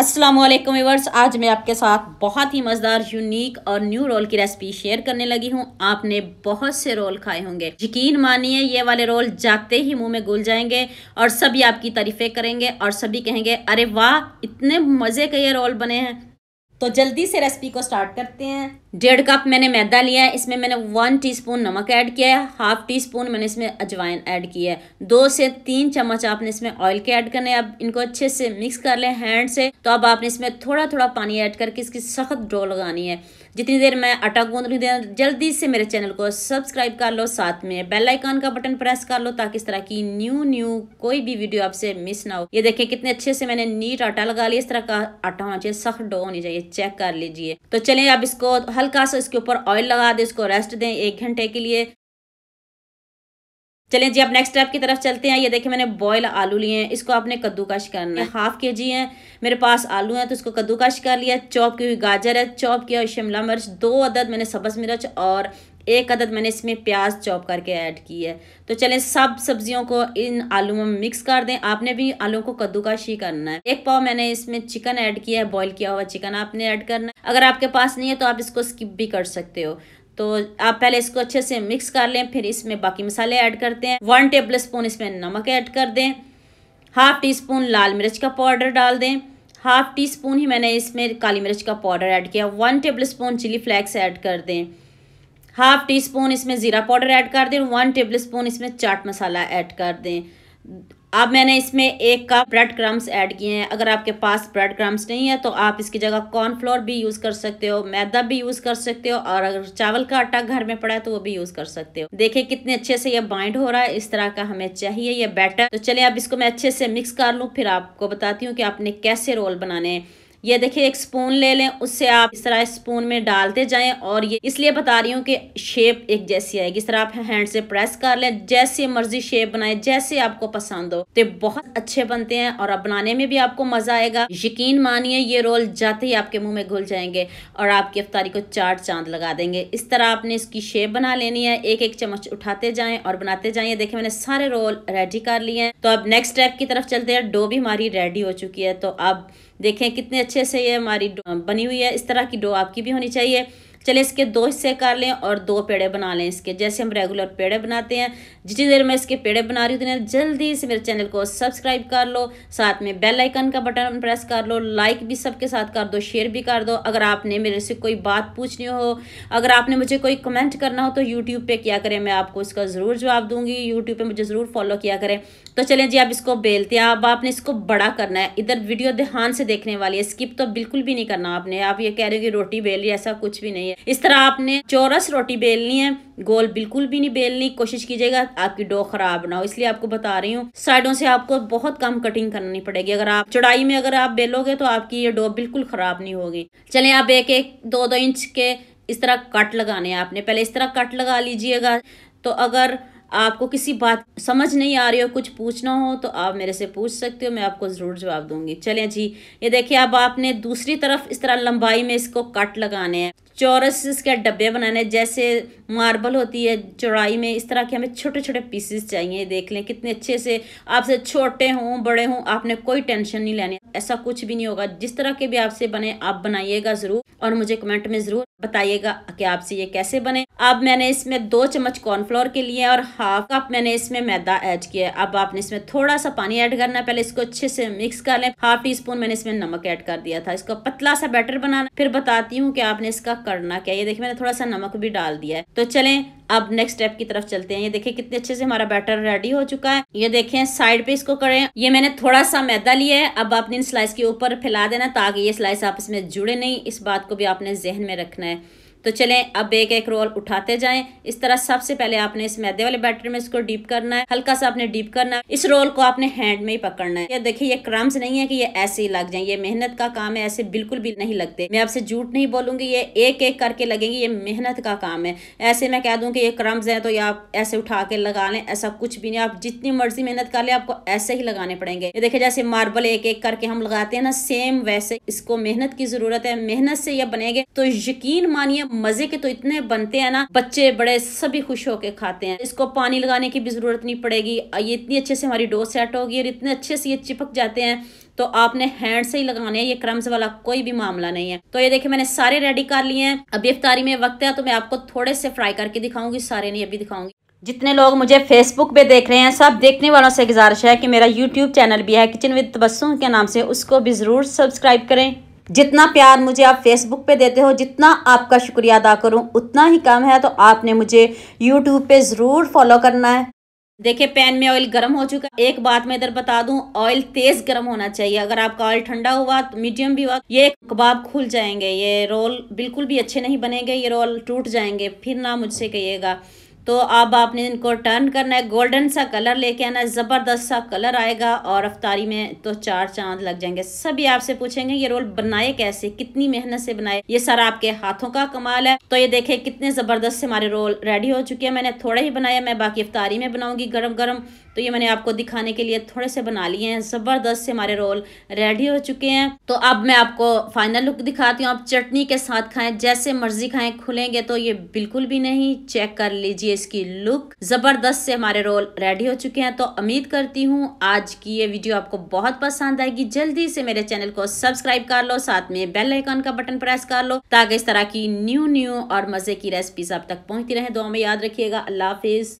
अस्सलाम वालेकुम व्यूअर्स, आज मैं आपके साथ बहुत ही मज़ेदार यूनिक और न्यू रोल की रेसिपी शेयर करने लगी हूँ। आपने बहुत से रोल खाए होंगे, यकीन मानिए ये वाले रोल जाते ही मुंह में घुल जाएंगे और सभी आपकी तारीफ़ें करेंगे और सभी कहेंगे अरे वाह इतने मज़े के ये रोल बने हैं। तो जल्दी से रेसिपी को स्टार्ट करते हैं। 1.5 कप मैंने मैदा लिया है, इसमें मैंने 1 टीस्पून नमक ऐड किया है, 1/2 टीस्पून मैंने इसमें अजवाइन ऐड किया है, 2 से 3 चम्मच आपने इसमें ऑयल के ऐड करने। अब इनको अच्छे से मिक्स कर लें हैंड से। तो अब आपने इसमें थोड़ा थोड़ा पानी ऐड करके इसकी सख्त डो लगानी है। जितनी देर मैं आटा गूंद रही हूं, जल्दी से मेरे चैनल को सब्सक्राइब कर लो, साथ में बेल आइकन का बटन प्रेस कर लो ताकि इस तरह की न्यू कोई भी वीडियो आपसे मिस ना हो। ये देखें कितने अच्छे से मैंने नीट आटा लगा लिया। इस तरह का आटा होना चाहिए, सख्त डो होनी चाहिए, चेक कर लीजिए। तो चलिए अब इसको हल्का सा इसके ऊपर ऑयल लगा दें, इसको रेस्ट दें 1 घंटे के लिए। चलें जी, अब नेक्स्ट स्टेप की तरफ चलते हैं। ये देखिए मैंने बॉयल आलू लिए हैं, इसको आपने कद्दूकश करना है। 1/2 केजी हैं मेरे पास आलू हैं, तो इसको कद्दूकश कर लिया। चॉप की हुई गाजर है, चॉप किया हुआ शिमला मिर्च, 2 अदद मैंने सब्ज़ मिर्च और 1 अदद मैंने इसमें प्याज चॉप करके ऐड की है। तो चलें सब सब्जियों को इन आलू में मिक्स कर दें। आपने भी आलू को कद्दूकश ही करना है। 1 पाव मैंने इसमें चिकन ऐड किया है, बॉयल किया हुआ चिकन आपने ऐड करना है। अगर आपके पास नहीं है तो आप इसको स्किप भी कर सकते हो। तो आप पहले इसको अच्छे से मिक्स कर लें, फिर इसमें बाकी मसाले ऐड करते हैं। 1 टेबल स्पून इसमें नमक ऐड कर दें, 1/2 टीस्पून लाल मिर्च का पाउडर डाल दें, 1/2 टीस्पून ही मैंने इसमें काली मिर्च का पाउडर ऐड किया, 1 tablespoon chilli flakes add कर दें, 1/2 टीस्पून इसमें ज़ीरा पाउडर ऐड कर दें, 1 टेबल स्पून इसमें चाट मसाला ऐड कर दें। अब मैंने इसमें 1 कप ब्रेड क्रम्स ऐड किए हैं। अगर आपके पास ब्रेड क्रम्स नहीं है तो आप इसकी जगह कॉर्नफ्लोर भी यूज़ कर सकते हो, मैदा भी यूज़ कर सकते हो, और अगर चावल का आटा घर में पड़ा है तो वो भी यूज़ कर सकते हो। देखिए कितने अच्छे से ये बाइंड हो रहा है, इस तरह का हमें चाहिए ये बैटर। तो चलिए अब इसको मैं अच्छे से मिक्स कर लूँ, फिर आपको बताती हूँ कि आपने कैसे रोल बनाने हैं। ये देखिए 1 स्पून ले लें, उससे आप इस तरह स्पून में डालते जाएं, और ये इसलिए बता रही हूँ कि शेप एक जैसी आएगी। इस तरह आप हैंड से प्रेस कर लें, जैसी मर्जी शेप बनाएं, जैसे आपको पसंद हो। तो बहुत अच्छे बनते हैं और अब बनाने में भी आपको मज़ा आएगा। यकीन मानिए ये रोल जाते ही आपके मुँह में घुल जाएंगे और आपकी इफ्तारी को 4 चांद लगा देंगे। इस तरह आपने इसकी शेप बना लेनी है, 1-1 चम्मच उठाते जाएँ और बनाते जाएँ। देखिए मैंने सारे रोल रेडी कर लिए हैं। तो अब नेक्स्ट स्टेप की तरफ चलते हैं। डो भी हमारी रेडी हो चुकी है, तो अब देखें कितने अच्छे से ये हमारी बनी हुई है। इस तरह की डो आपकी भी होनी चाहिए। चलिए इसके 2 हिस्से कर लें और 2 पेड़े बना लें इसके, जैसे हम रेगुलर पेड़े बनाते हैं। जितनी देर मैं इसके पेड़े बना रही हूँ उतनी जल्दी से मेरे चैनल को सब्सक्राइब कर लो, साथ में बेल आइकन का बटन प्रेस कर लो, लाइक भी सबके साथ कर दो, शेयर भी कर दो। अगर आपने मेरे से कोई बात पूछनी हो, अगर आपने मुझे कोई कमेंट करना हो तो यूट्यूब पर क्या करें, मैं आपको इसका ज़रूर जवाब दूँगी। यूट्यूब पर मुझे ज़रूर फॉलो किया करें। तो चलें जी, आप इसको बेलते हैं। अब आपने इसको बड़ा करना है। इधर वीडियो ध्यान से देखने वाली है, स्किप तो बिल्कुल भी नहीं करना आपने। आप ये कह रहे हो कि रोटी बेल रही, ऐसा कुछ भी नहीं है। इस तरह आपने चौरस रोटी बेलनी है, गोल बिल्कुल भी नहीं बेलनी। कोशिश कीजिएगा आपकी डो खराब ना हो, इसलिए आपको बता रही हूँ। साइडों से आपको बहुत कम कटिंग करनी पड़ेगी। अगर आप चौड़ाई में अगर आप बेलोगे तो आपकी ये डो बिल्कुल खराब नहीं होगी। चलें आप 1-1, 2-2 इंच के इस तरह कट लगाने हैं। आपने पहले इस तरह कट लगा लीजिएगा। तो अगर आपको किसी बात समझ नहीं आ रही हो, कुछ पूछना हो तो आप मेरे से पूछ सकते हो, मैं आपको ज़रूर जवाब दूंगी। चलें जी, ये देखिए अब आपने दूसरी तरफ इस तरह लंबाई में इसको कट लगाने हैं, चौरस इसके डब्बे बनाने, जैसे मार्बल होती है चौड़ाई में। इस तरह के हमें छोटे छोटे पीसेस चाहिए। देख लें कितने अच्छे से, आपसे छोटे हों बड़े हों आपने कोई टेंशन नहीं लेनी, ऐसा कुछ भी नहीं होगा। जिस तरह के भी आपसे बने आप बनाइएगा ज़रूर और मुझे कमेंट में ज़रूर बताइएगा कि आपसे ये कैसे बने। अब मैंने इसमें 2 चम्मच कॉर्नफ्लोर के लिए और 1/2 कप मैंने इसमें मैदा ऐड किया है। अब आपने इसमें थोड़ा सा पानी ऐड करना है, पहले इसको अच्छे से मिक्स कर लें। 1/2 टीस्पून मैंने इसमें नमक ऐड कर दिया था। इसको पतला सा बैटर बनाना, फिर बताती हूँ कि आपने इसका करना क्या। ये देखिए मैंने थोड़ा सा नमक भी डाल दिया है। तो चलें अब नेक्स्ट स्टेप की तरफ चलते हैं। ये देखिए कितने अच्छे से हमारा बैटर रेडी हो चुका है। ये देखें साइड पे इसको करें। ये मैंने थोड़ा सा मैदा लिया है, अब आपने इन स्लाइस के ऊपर फैला देना ताकि ये स्लाइस आपस में जुड़े नहीं। इस बात को भी आपने जहन में रखना है। तो चलें अब 1-1 रोल उठाते जाएं। इस तरह सबसे पहले आपने इस मैदे वाले बैटर में इसको डीप करना है, हल्का सा आपने डीप करना है। इस रोल को आपने हैंड में ही पकड़ना है। ये देखिए ये क्रम्स नहीं है कि ये ऐसे ही लग जाएं, ये मेहनत का काम है, ऐसे बिल्कुल भी नहीं लगते। मैं आपसे झूठ नहीं बोलूंगी, ये 1-1 करके लगेंगे, ये मेहनत का काम है। ऐसे मैं कह दूँ कि ये क्रम्स हैं तो ये आप ऐसे उठा के लगा लें, ऐसा कुछ भी नहीं। आप जितनी मर्जी मेहनत कर लें, आपको ऐसे ही लगाने पड़ेंगे। ये देखिए जैसे मार्बल 1-1 करके हम लगाते हैं ना, सेम वैसे इसको मेहनत की ज़रूरत है। मेहनत से ये बनेंगे तो यकीन मानिए मजे के तो इतने बनते हैं ना, बच्चे बड़े सभी खुश होके खाते हैं। इसको पानी लगाने की भी ज़रूरत नहीं पड़ेगी, ये इतनी अच्छे से हमारी डो सेट होगी और इतने अच्छे से ये चिपक जाते हैं, तो आपने हैंड से ही लगाने हैं, ये क्रम्स वाला कोई भी मामला नहीं है। तो ये देखिए मैंने सारे रेडी कर लिए हैं। अभी इफ्तारी में वक्त है तो मैं आपको थोड़े से फ्राई करके दिखाऊंगी, सारे नहीं अभी दिखाऊंगी। जितने लोग मुझे फेसबुक पे देख रहे हैं, सब देखने वालों से गुजारिश है कि मेरा यूट्यूब चैनल भी है किचन विद तबस्सुम के नाम से, उसको भी ज़रूर सब्सक्राइब करें। जितना प्यार मुझे आप फेसबुक पे देते हो, जितना आपका शुक्रिया अदा करूं उतना ही कम है, तो आपने मुझे यूट्यूब पे ज़रूर फॉलो करना है। देखिए पैन में ऑयल गर्म हो चुका है। एक बात मैं इधर बता दूं, ऑयल तेज़ गर्म होना चाहिए। अगर आपका ऑयल ठंडा हुआ तो मीडियम भी हुआ, ये कबाब खुल जाएंगे, ये रोल बिल्कुल भी अच्छे नहीं बनेंगे, ये रोल टूट जाएंगे, फिर ना मुझसे कहिएगा। तो अब आपने इनको टर्न करना है, गोल्डन सा कलर लेके आना है, ज़बरदस्त सा कलर आएगा और अफ्तारी में तो चार चांद लग जाएंगे। सभी आपसे पूछेंगे ये रोल बनाए कैसे, कितनी मेहनत से बनाए, ये सारा आपके हाथों का कमाल है। तो ये देखें कितने ज़बरदस्त से हमारे रोल रेडी हो चुके हैं। मैंने थोड़े ही बनाया, मैं बाकी अफ्तारी में बनाऊँगी गरम गरम, तो ये मैंने आपको दिखाने के लिए थोड़े से बना लिए हैं। ज़बरदस्त से हमारे रोल रेडी हो चुके हैं। तो अब मैं आपको फाइनल लुक दिखाती हूँ। आप चटनी के साथ खाएं, जैसे मर्जी खाएं, खुलेंगे तो ये बिल्कुल भी नहीं। चेक कर लीजिए इसकी लुक, ज़बरदस्त से हमारे रोल रेडी हो चुके हैं। तो उम्मीद करती हूँ आज की ये वीडियो आपको बहुत पसंद आएगी। जल्दी से मेरे चैनल को सब्सक्राइब कर लो, साथ में बेल आइकन का बटन प्रेस कर लो, ताकि इस तरह की न्यू और मज़े की रेसिपीज आप तक पहुँचती रहें। दुआ में याद रखिएगा। अल्लाह हाफिज़।